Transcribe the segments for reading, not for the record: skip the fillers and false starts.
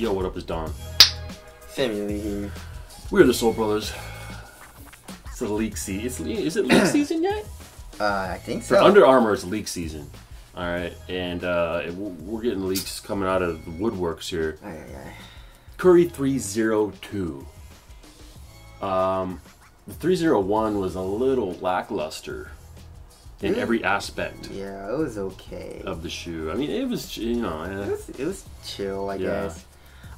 Yo, what up, it's Don. Family here. We're the Soul Brothers. For the league season. Is it league season yet? I think so. For Under Armour, it's league season. All right, and we're getting leaks coming out of the woodworks here. Aye, aye, aye. Curry 3Zero2. The 3Zero1 was a little lackluster in every aspect. Yeah, it was okay. Of the shoe. I mean, it was, you know. It was chill, I guess.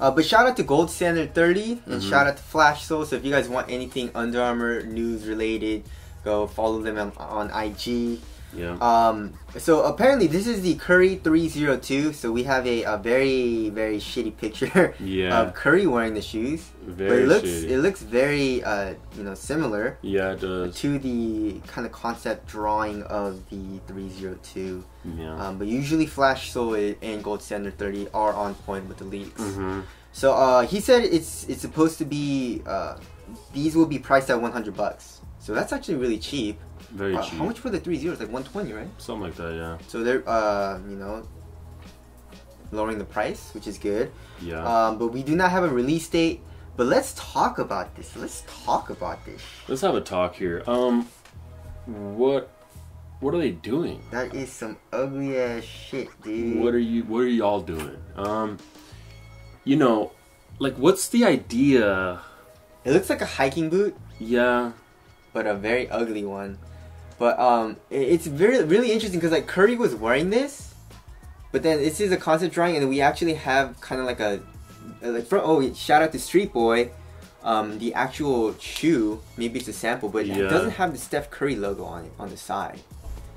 But shout out to GoldStandard30 and shout out to FlashSoul. So if you guys want anything Under Armour news related, go follow them on IG. Yeah. So apparently this is the Curry 3Zero2. So we have a very, very shitty picture of Curry wearing the shoes. But it looks very you know, similar. Yeah, it does. To the kind of concept drawing of the 3Zero2. Yeah. But usually FlashSoul and GoldStandard30 are on point with the leaks. So he said it's supposed to be these will be priced at $100. So that's actually really cheap. Very cheap. How much were the 3Zeros? Like 120, right? Something like that, yeah. So they're, you know, lowering the price, which is good. Yeah. But we do not have a release date. But let's talk about this. Let's have a talk here. What are they doing? That is some ugly ass shit, dude. What are y'all doing? You know, like, what's the idea? It looks like a hiking boot. Yeah. But a very ugly one. But it's very, really interesting because like Curry was wearing this, but then this is a concept drawing, and we actually have kind of like oh, shout out to Street Boy, the actual shoe. Maybe it's a sample, but it doesn't have the Steph Curry logo on it on the side.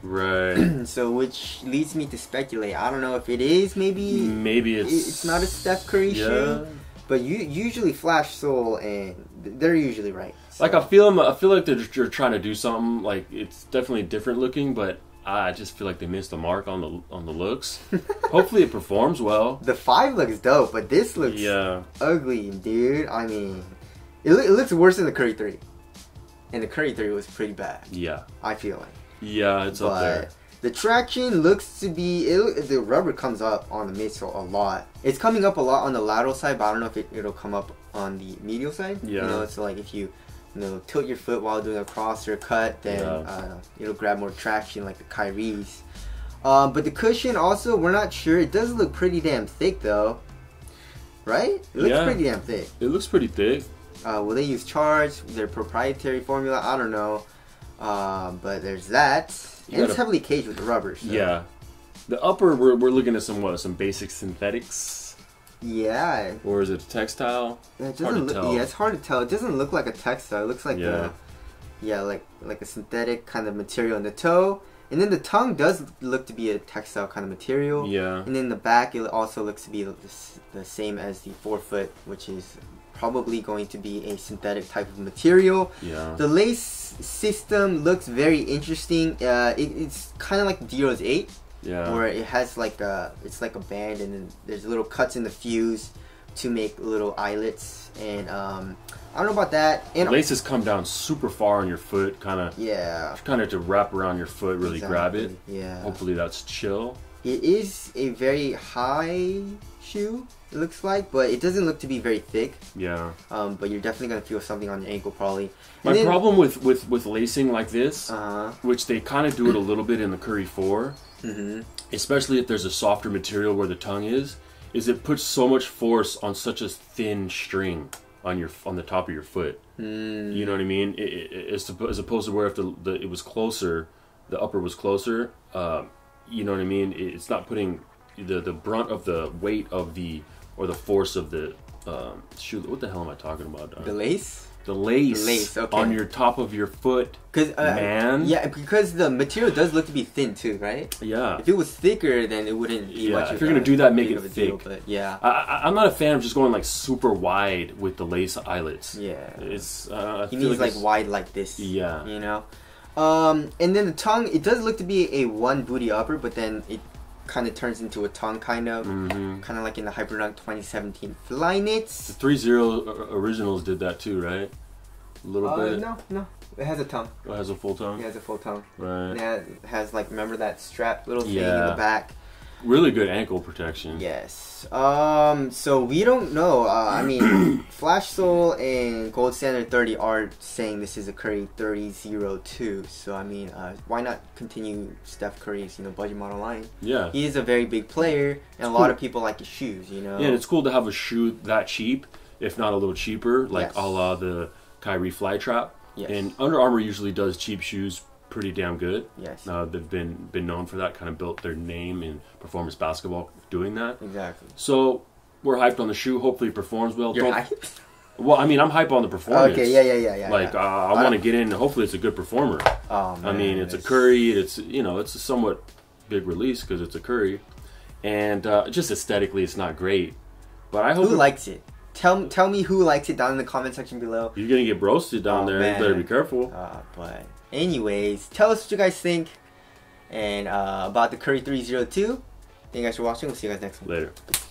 Right. So which leads me to speculate. I don't know if it is. Maybe it's not a Steph Curry shoe. But usually FlashSoul, and they're usually right. So. Like I feel like they're trying to do something. Like it's definitely different looking, but I just feel like they missed the mark on the looks. Hopefully it performs well. The 5 looks dope, but this looks ugly, dude. I mean, it looks worse than the Curry 3, and the Curry 3 was pretty bad. Yeah, I feel like. Yeah, it's up there. The traction looks to be, the rubber comes up on the midsole a lot. It's coming up a lot on the lateral side, but I don't know if it'll come up on the medial side. Yeah. You know, so like if you know, tilt your foot while doing a cross or a cut, then it'll grab more traction like the Kyries. But the cushion also, we're not sure. It does look pretty damn thick though, right? It looks pretty damn thick. It looks pretty thick. Will they use charge, their proprietary formula? I don't know. But there's that. And it's heavily caged with the rubber. So. Yeah. The upper, we're looking at some basic synthetics. Yeah. Or is it a textile? Yeah, it doesn't look, yeah, it's hard to tell. It doesn't look like a textile. It looks like like a synthetic kind of material in the toe. And then the tongue does look to be a textile kind of material. Yeah. And then the back, it also looks to be the same as the forefoot, which is probably going to be a synthetic type of material. Yeah. The lace system looks very interesting. It's kind of like D Rose 8, where it has like it's like a band, and then there's little cuts in the fuse to make little eyelets. And I don't know about that. And laces come down super far on your foot, kind of to wrap around your foot, really grab it. Yeah. Hopefully that's chill. It is a very high shoe, it looks like, but it doesn't look to be very thick. Yeah. But you're definitely gonna feel something on your ankle probably. My problem with lacing like this, which they kind of do it a little bit in the Curry 4, especially if there's a softer material where the tongue is it puts so much force on such a thin string on the top of your foot. You know what I mean? As opposed to where if it was closer, the upper was closer. You know what I mean? It's not putting the brunt of the weight of or the force of the shoe. What the hell am I talking about? Don? The lace? The lace okay. On your top of your foot, man. Yeah, because the material does look to be thin too, right? Yeah. If it was thicker, then it wouldn't be much. If you're going to do that, make it thick. But yeah. I'm not a fan of just going like super wide with the lace eyelets. Yeah. It's. He needs like wide like this. Yeah. You know? And then the tongue, it does look to be a one booty upper, but then it kind of turns into a tongue kind of like in the Hyperdunk 2017 Flyknit. The 3Zero originals did that too, right? A little bit. No. It has a tongue. Oh, it has a full tongue? It has a full tongue. Right. And it has like, remember that strap little thing in the back? Really good ankle protection. Yes. So we don't know. I mean, FlashSoul and GoldStandard30 are saying this is a Curry 3Zero2. So I mean, why not continue Steph Curry's, budget model line? Yeah. He is a very big player, and a lot of people like his shoes. Yeah, and it's cool to have a shoe that cheap, if not a little cheaper, like a la the Kyrie Flytrap. Yes. And Under Armour usually does cheap shoes pretty damn good. Yes. They've been known for that, kind of built their name in performance basketball doing that. Exactly. So we're hyped on the shoe. Hopefully it performs well. You're hyped? Well, I mean, I'm hyped on the performance. Okay, yeah. Like, I want to get in. Hopefully it's a good performer. Oh, man, I mean, it's a Curry. It's, it's a somewhat big release because it's a Curry. And just aesthetically, it's not great. But I hope... Who likes it? Tell me who likes it down in the comment section below. You're going to get roasted down there. Man. You better be careful. But anyways, tell us what you guys think and about the Curry 3Zero2. Thank you guys for watching. We'll see you guys next one. Later.